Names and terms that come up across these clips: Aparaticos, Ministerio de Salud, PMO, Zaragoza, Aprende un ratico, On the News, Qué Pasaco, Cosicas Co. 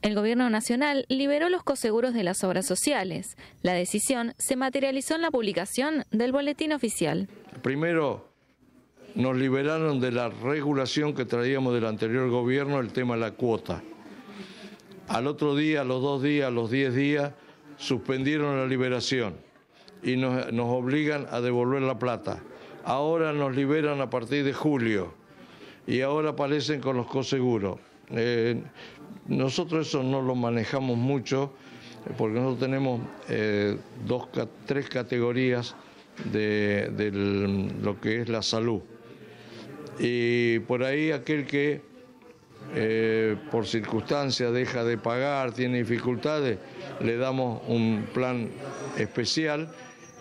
El Gobierno Nacional liberó los coseguros de las obras sociales. La decisión se materializó en la publicación del Boletín Oficial. Primero, nos liberaron de la regulación que traíamos del anterior gobierno, el tema de la cuota. Al otro día, a los 2 días, a los 10 días, suspendieron la liberación y nos obligan a devolver la plata. Ahora nos liberan a partir de julio y ahora aparecen con los coseguros. Nosotros eso no lo manejamos mucho porque nosotros tenemos tres categorías de lo que es la salud. Y por ahí aquel que por circunstancias deja de pagar, tiene dificultades, le damos un plan especial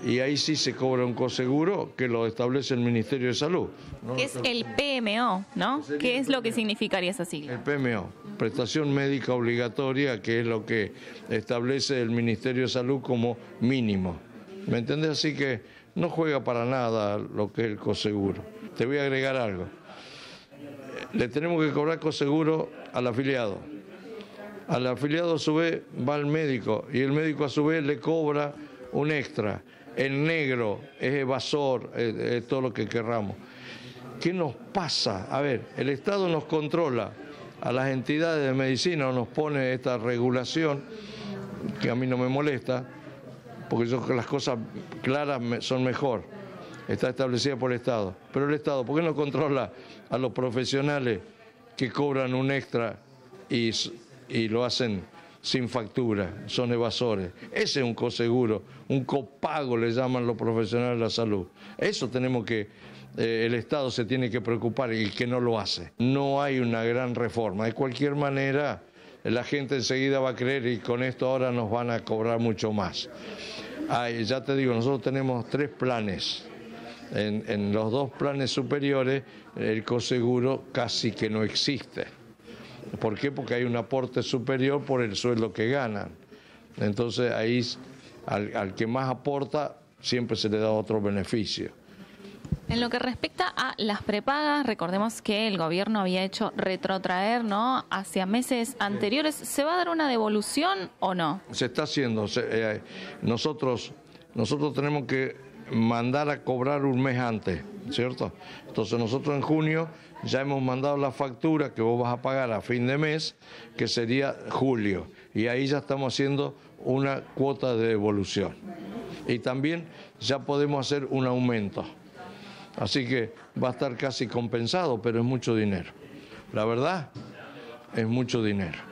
y ahí sí se cobra un coseguro que lo establece el Ministerio de Salud. Que es el PMO, ¿no? ¿Qué es lo que significaría esa sigla? El PMO, prestación médica obligatoria, que es lo que establece el Ministerio de Salud como mínimo. ¿Me entendés? Así que no juega para nada lo que es el coseguro. Te voy a agregar algo. Le tenemos que cobrar coseguro al afiliado. Al afiliado a su vez va al médico y el médico a su vez le cobra un extra. El negro es evasor, es todo lo que querramos. ¿Qué nos pasa? A ver, el Estado nos controla, a las entidades de medicina nos pone esta regulación, que a mí no me molesta, porque yo creo que las cosas claras son mejor. Está establecida por el Estado. Pero el Estado, ¿por qué no controla a los profesionales que cobran un extra y lo hacen sin factura? Son evasores. Ese es un coseguro, un copago le llaman los profesionales de la salud. Eso tenemos que, el Estado se tiene que preocupar y que no lo hace. No hay una gran reforma. De cualquier manera, la gente enseguida va a creer y con esto ahora nos van a cobrar mucho más. Ay, ya te digo, nosotros tenemos 3 planes. En los 2 planes superiores el coseguro casi que no existe. ¿Por qué? Porque hay un aporte superior por el sueldo que ganan. Entonces ahí al que más aporta siempre se le da otro beneficio. En lo que respecta a las prepagas, recordemos que el gobierno había hecho retrotraer, ¿no?, hacia meses anteriores. ¿Se va a dar una devolución o no? Se está haciendo. Nosotros tenemos que mandar a cobrar un mes antes, ¿cierto? Entonces nosotros en junio ya hemos mandado la factura que vos vas a pagar a fin de mes, que sería julio, y ahí ya estamos haciendo una cuota de devolución. Y también ya podemos hacer un aumento. Así que va a estar casi compensado, pero es mucho dinero. La verdad, es mucho dinero.